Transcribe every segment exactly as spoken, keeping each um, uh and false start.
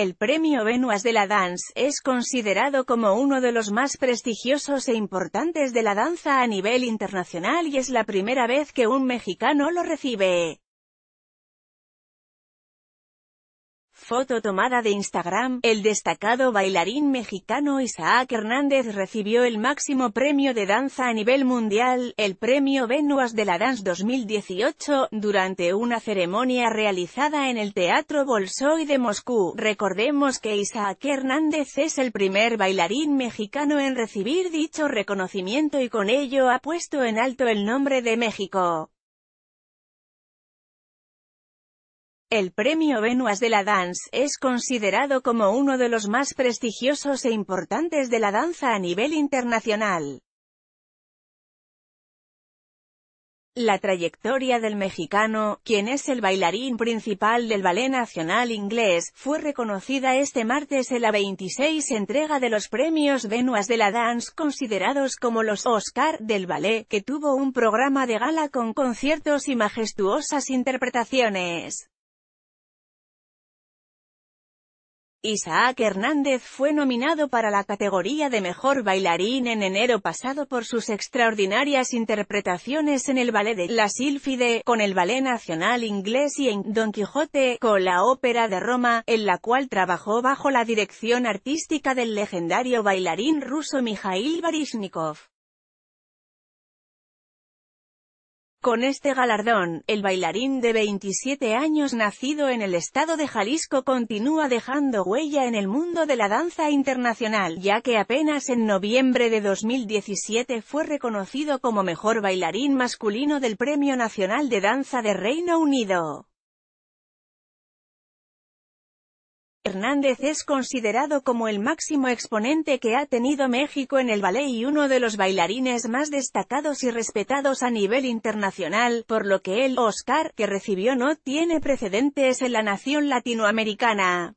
El Premio Benois de la Danse es considerado como uno de los más prestigiosos e importantes de la danza a nivel internacional y es la primera vez que un mexicano lo recibe. Foto tomada de Instagram. El destacado bailarín mexicano Isaac Hernández recibió el máximo premio de danza a nivel mundial, el Premio Benois de la Danse dos mil dieciocho, durante una ceremonia realizada en el Teatro Bolshoi de Moscú. Recordemos que Isaac Hernández es el primer bailarín mexicano en recibir dicho reconocimiento y con ello ha puesto en alto el nombre de México. El Premio Benois de la Danse es considerado como uno de los más prestigiosos e importantes de la danza a nivel internacional. La trayectoria del mexicano, quien es el bailarín principal del Ballet Nacional Inglés, fue reconocida este martes en la veintiséis entrega de los premios Benois de la Danse, considerados como los Oscar del ballet, que tuvo un programa de gala con conciertos y majestuosas interpretaciones. Isaac Hernández fue nominado para la categoría de Mejor Bailarín en enero pasado por sus extraordinarias interpretaciones en el ballet de La Silfide, con el Ballet Nacional Inglés y en Don Quijote, con la Ópera de Roma, en la cual trabajó bajo la dirección artística del legendario bailarín ruso Mijaíl Barishnikov. Con este galardón, el bailarín de veintisiete años nacido en el estado de Jalisco continúa dejando huella en el mundo de la danza internacional, ya que apenas en noviembre de dos mil diecisiete fue reconocido como mejor bailarín masculino del Premio Nacional de Danza de Reino Unido. Hernández es considerado como el máximo exponente que ha tenido México en el ballet y uno de los bailarines más destacados y respetados a nivel internacional, por lo que el Oscar que recibió no tiene precedentes en la nación latinoamericana.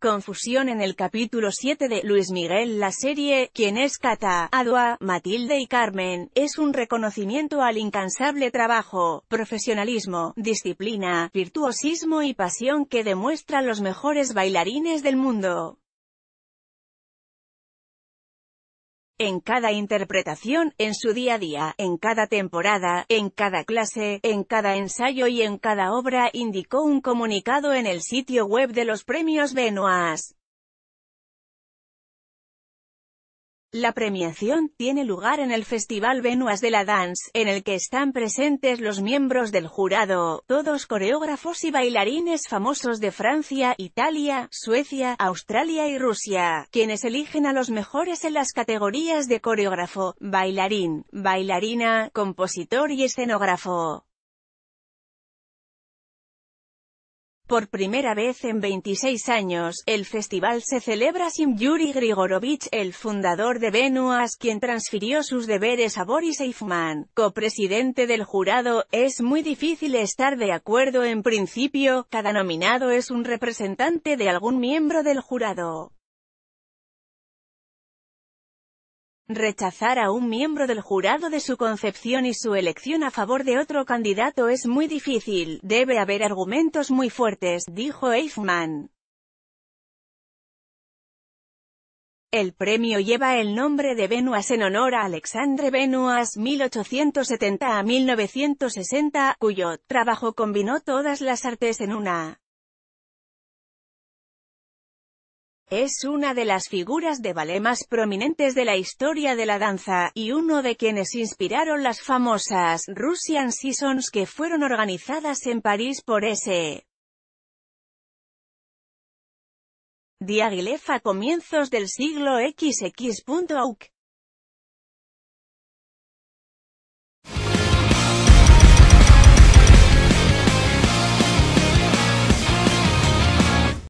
Confusión en el capítulo siete de Luis Miguel la serie, quien es Cata, Adua, Matilde y Carmen, es un reconocimiento al incansable trabajo, profesionalismo, disciplina, virtuosismo y pasión que demuestran los mejores bailarines del mundo. En cada interpretación, en su día a día, en cada temporada, en cada clase, en cada ensayo y en cada obra, indicó un comunicado en el sitio web de los premios Benois. La premiación tiene lugar en el Festival Benois de la Danse, en el que están presentes los miembros del jurado, todos coreógrafos y bailarines famosos de Francia, Italia, Suecia, Australia y Rusia, quienes eligen a los mejores en las categorías de coreógrafo, bailarín, bailarina, compositor y escenógrafo. Por primera vez en veintiséis años, el festival se celebra sin Yuri Grigorovich, el fundador de Venuas, quien transfirió sus deberes a Boris Eifman, copresidente del jurado. Es muy difícil estar de acuerdo en principio, cada nominado es un representante de algún miembro del jurado. Rechazar a un miembro del jurado de su concepción y su elección a favor de otro candidato es muy difícil, debe haber argumentos muy fuertes, dijo Eifman. El premio lleva el nombre de Benois en honor a Alexandre Benois mil ochocientos setenta a mil novecientos sesenta, cuyo trabajo combinó todas las artes en una. Es una de las figuras de ballet más prominentes de la historia de la danza, y uno de quienes inspiraron las famosas Russian Seasons que fueron organizadas en París por S. Diagilef a comienzos del siglo veinte. Auk